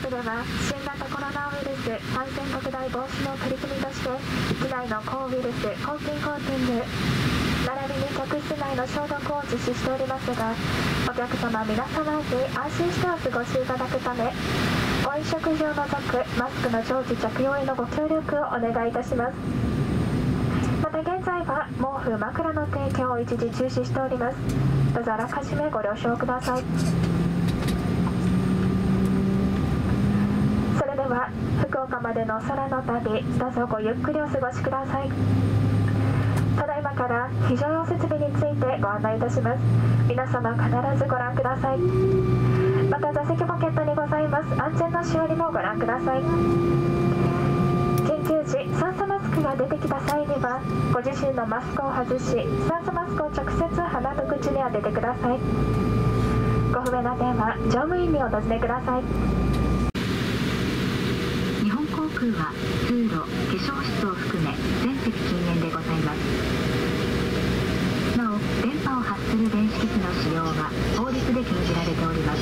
政府では新型コロナウイルス感染拡大防止の取り組みとして機内の抗ウイルス抗菌コーティング並びに客室内の消毒を実施しておりますが、お客様皆様に安心してお過ごしいただくため、ご飲食事を除くマスクの常時着用へのご協力をお願いいたします。また現在は毛布枕の提供を一時中止しております。どうぞあらかじめご了承ください。は福岡までの空の旅、どうぞごゆっくりお過ごしください。ただいまから非常用設備についてご案内いたします。皆様必ずご覧ください。また座席ポケットにございます安全のしおりもご覧ください。緊急時酸素マスクが出てきた際にはご自身のマスクを外し、酸素マスクを直接鼻と口に当ててください。ご不便な点は乗務員にお尋ねください。航空は通路、化粧室を含め全席禁煙でございます。なお、電波を発する電子機器の使用は法律で禁じられております。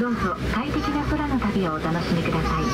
どうぞ快適な空の旅をお楽しみください。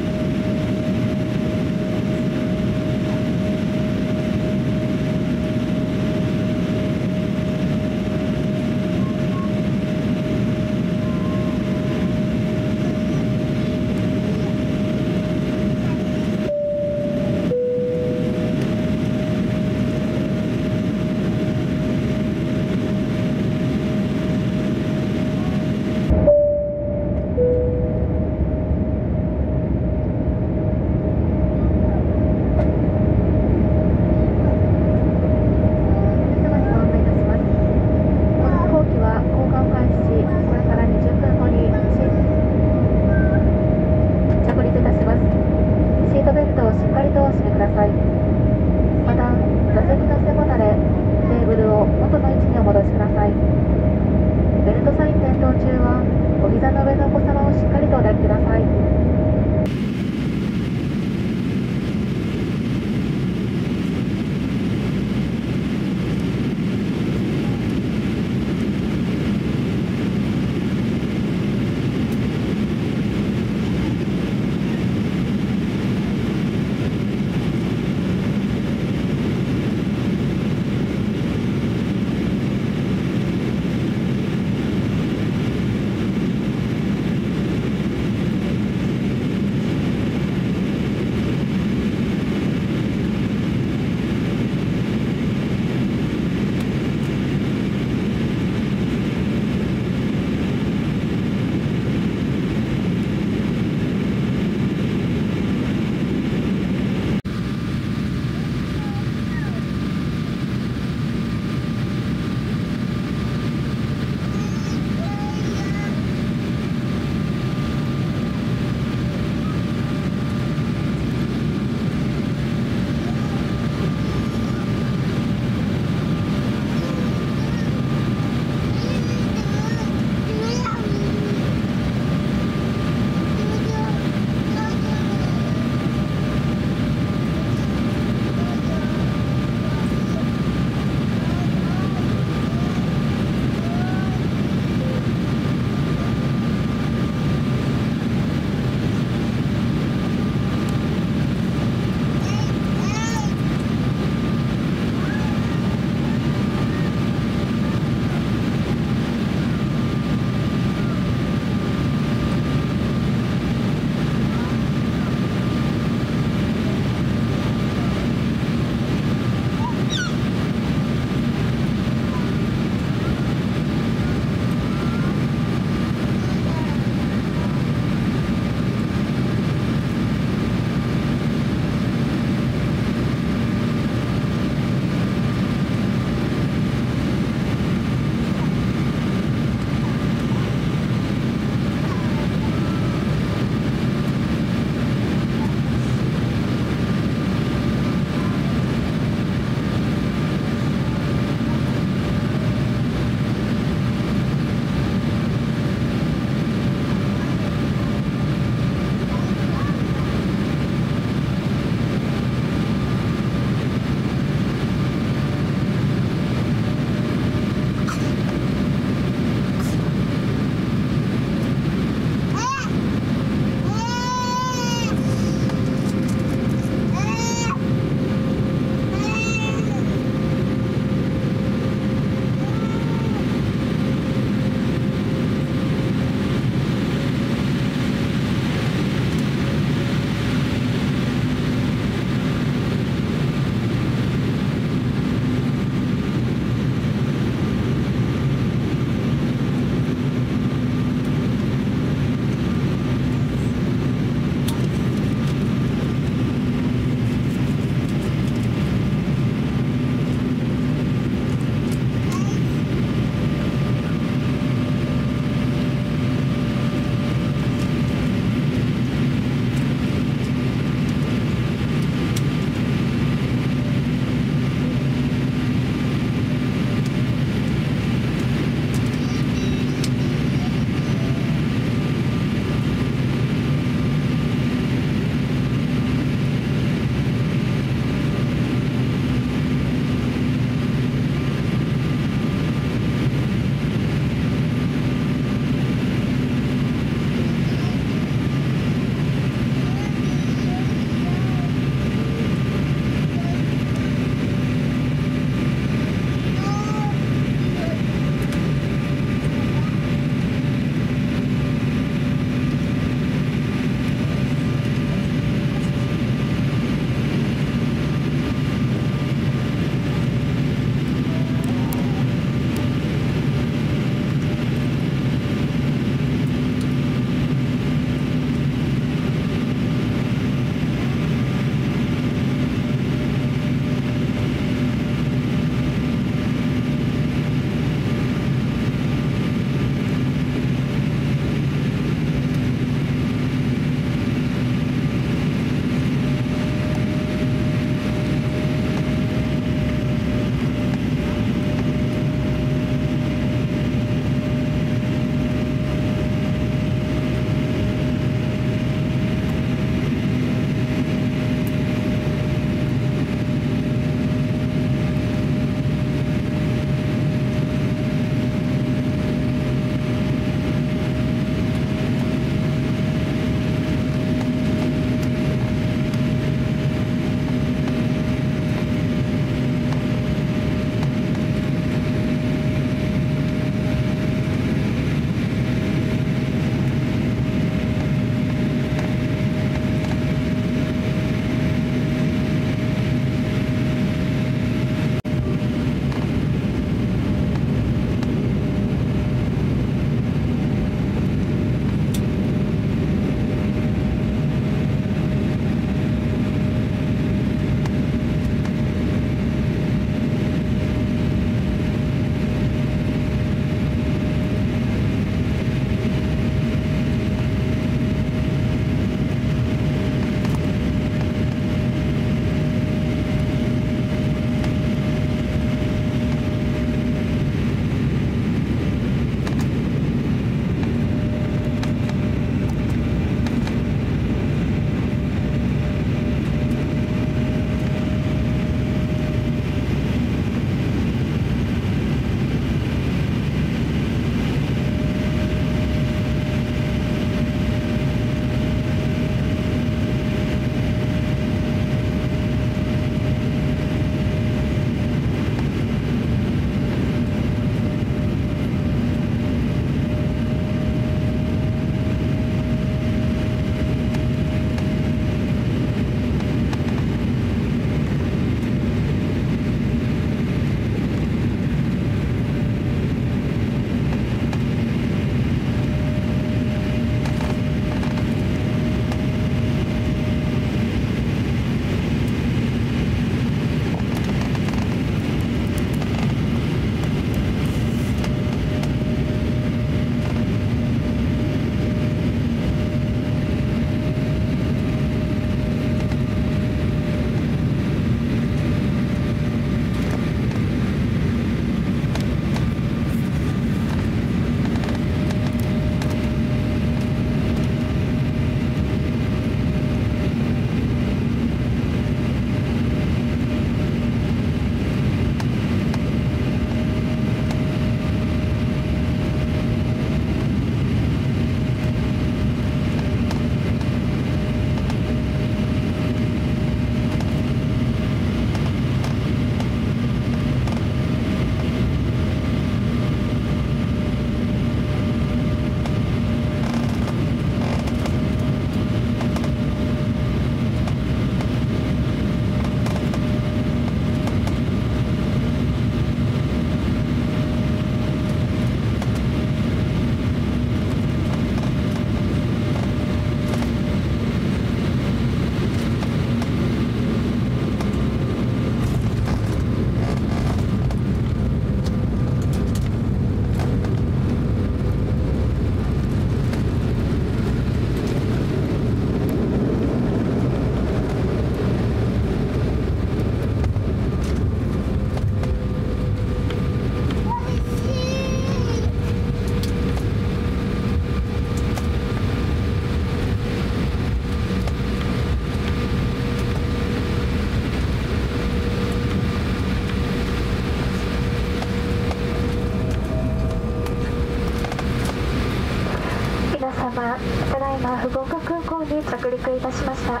様、ただいま福岡空港に着陸いたしました。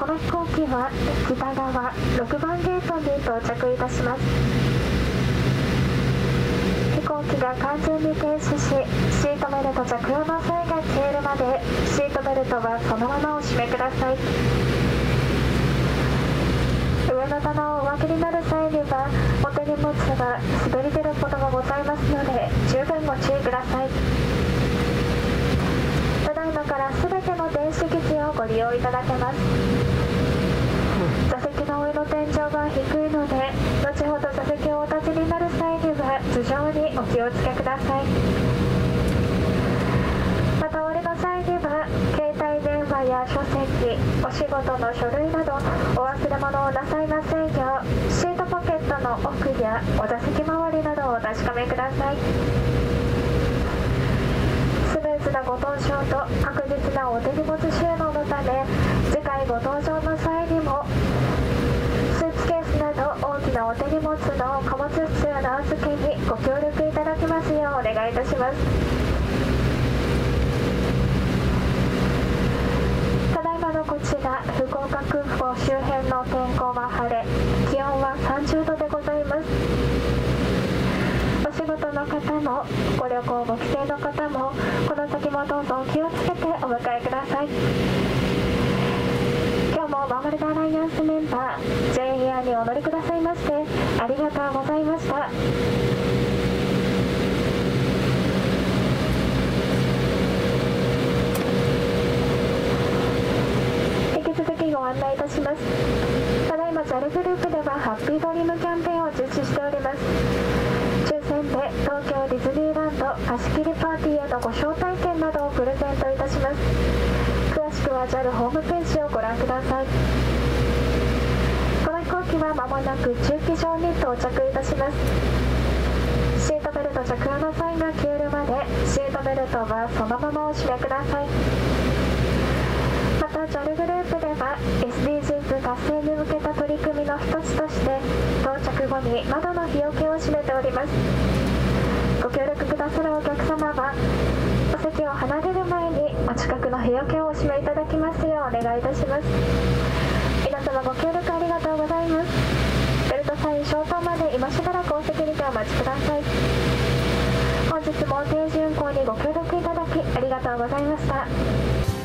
この飛行機は北側6番ゲートに到着いたします。飛行機が完全に停止し、シートベルト着用の際が消えるまでシートベルトはそのままお締めください。上の棚をお分けになる際にはお手荷物が滑り出ることもございますので十分ご注意ください。ただいまから全ての電子機器をご利用いただけます。座席の上の天井が低いので後ほど座席をお立ちになる際には頭上にお気をつけください。またお降りの際には携帯電話や書籍、お仕事の書類などお忘れ物をなさいませんようシートポケットの奥やお座席周りなどをお確かめください。スムーズなご搭乗と確実なお手荷物収納のため、次回ご搭乗の際にもスーツケースなど大きなお手荷物の貨物室の預けにご協力いただきますようお願いいたします。こちら福岡空港周辺の天候は晴れ、気温は30度でございます。お仕事の方もご旅行ご帰省の方もこの先もどうぞお気をつけてお迎えください。今日もワンワールドアライアンスメンバー JAL にお乗りくださいましてありがとうございました。ご案内いたします。ただいま JAL グループではハッピードリームキャンペーンを実施しております。抽選で東京ディズニーランド貸し切りパーティーへのご招待券などをプレゼントいたします。詳しくは JAL ホームページをご覧ください。この飛行機はまもなく駐機場に到着いたします。シートベルト着用の際が消えるまでシートベルトはそのままお締めください。また JAL グループでは SDGs 達成に向けた取り組みの一つとして到着後に窓の日よけを閉めております。ご協力くださるお客様はお席を離れる前にお近くの日よけをお閉めいただきますようお願いいたします。皆様ご協力ありがとうございます。ベルトサイン消灯まで今しばらくお席にてお待ちください。本日も定時運行にご協力いただきありがとうございました。